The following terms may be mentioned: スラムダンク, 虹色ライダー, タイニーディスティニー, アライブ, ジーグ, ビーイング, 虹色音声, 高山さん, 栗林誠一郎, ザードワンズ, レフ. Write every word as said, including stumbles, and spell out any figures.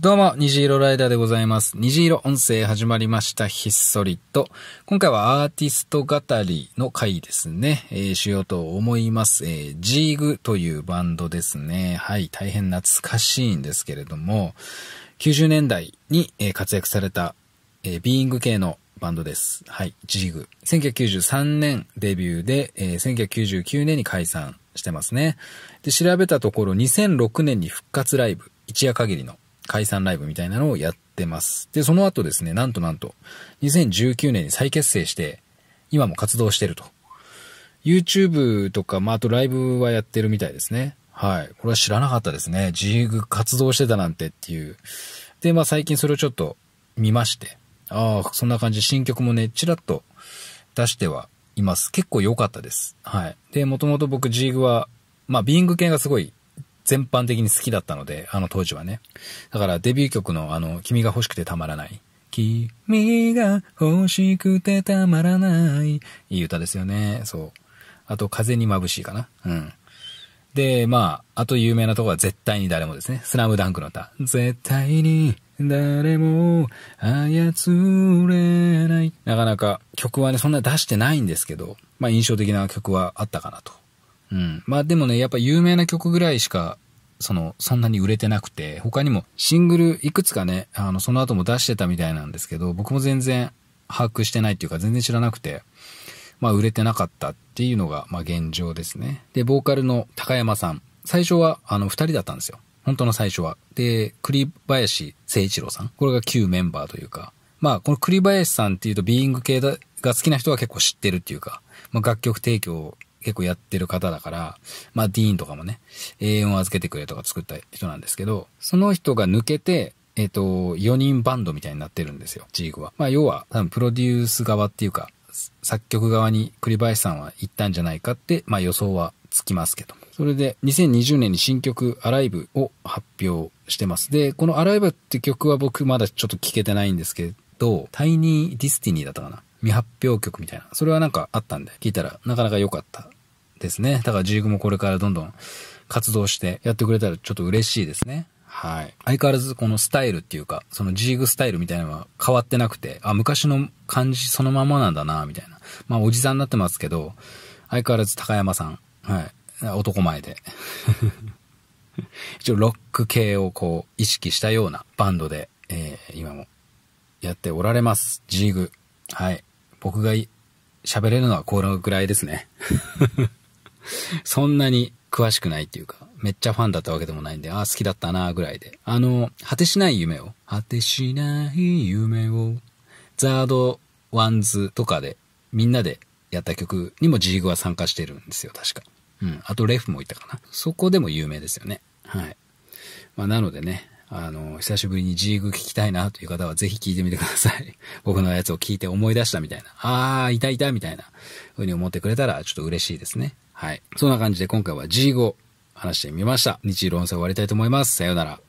どうも、虹色ライダーでございます。虹色音声始まりました。ひっそりと。今回はアーティスト語りの回ですね。えー、しようと思います。えー、ジーグというバンドですね。はい、大変懐かしいんですけれども、きゅうじゅうねんだいに活躍された、えー、ビーイング系のバンドです。はい、ジーグ。せんきゅうひゃくきゅうじゅうさんねんデビューで、えー、せんきゅうひゃくきゅうじゅうきゅうねんに解散してますね。で、調べたところにせんろくねんに復活ライブ、一夜限りの解散ライブみたいなのをやってます。で、その後ですね、なんとなんと、にせんじゅうきゅうねんに再結成して、今も活動してると。YouTube とか、まあ、あとライブはやってるみたいですね。はい。これは知らなかったですね。ジーグ活動してたなんてっていう。で、まあ、最近それをちょっと見まして、ああ、そんな感じ、新曲もね、ちらっと出してはいます。結構良かったです。はい。で、もともと僕、ジーグは、まあ、ビーイング系がすごい、全般的に好きだったので、あの当時はね。だからデビュー曲のあの、君が欲しくてたまらない。君が欲しくてたまらない。いい歌ですよね。そう。あと、風に眩しいかな。うん。で、まあ、あと有名なとこは絶対に誰もですね。スラムダンクの歌。絶対に誰も操れない。なかなか曲はね、そんな出してないんですけど、まあ印象的な曲はあったかなと。うん。まあでもね、やっぱ有名な曲ぐらいしか、その、そんなに売れてなくて、他にもシングルいくつかね、あの、その後も出してたみたいなんですけど、僕も全然把握してないっていうか、全然知らなくて、まあ売れてなかったっていうのが、まあ現状ですね。で、ボーカルの高山さん。最初は、あの、二人だったんですよ。本当の最初は。で、栗林誠一郎さん。これが旧メンバーというか、まあこの栗林さんっていうと、ビーイング系が好きな人は結構知ってるっていうか、まあ楽曲提供を結構やってる方だから、まあディーンとかもね、永遠を預けてくれとか作った人なんですけど、その人が抜けて、えっと、よにんバンドみたいになってるんですよ、ジーグは。まあ要は、多分プロデュース側っていうか、作曲側に栗林さんは行ったんじゃないかって、まあ予想はつきますけど。それで、にせんにじゅうねんに新曲、アライブを発表してます。で、このアライブって曲は僕まだちょっと聴けてないんですけど、タイニーディスティニーだったかな。未発表曲みたいな。それはなんかあったんで、聞いたらなかなか良かったですね。だからジーグもこれからどんどん活動してやってくれたらちょっと嬉しいですね。はい。相変わらずこのスタイルっていうか、そのジーグスタイルみたいなのは変わってなくて、あ、昔の感じそのままなんだな、みたいな。まあおじさんになってますけど、相変わらず高山さん。はい。男前で。一応ロック系をこう意識したようなバンドで、えー、今もやっておられます。ジーグ。はい。僕が喋れるのはこのぐらいですね。そんなに詳しくないっていうか、めっちゃファンだったわけでもないんで、ああ、好きだったな、ぐらいで。あの、果てしない夢を、果てしない夢を、ザードワンズとかで、みんなでやった曲にもジーグは参加してるんですよ、確か。うん。あと、レフもいたかな。そこでも有名ですよね。はい。まあ、なのでね。あの、久しぶりにジーグ聞きたいなという方はぜひ聞いてみてください。僕のやつを聞いて思い出したみたいな。あー、いたいたみたいな風に思ってくれたらちょっと嬉しいですね。はい。そんな感じで今回はジーグを話してみました。日色音声終わりたいと思います。さようなら。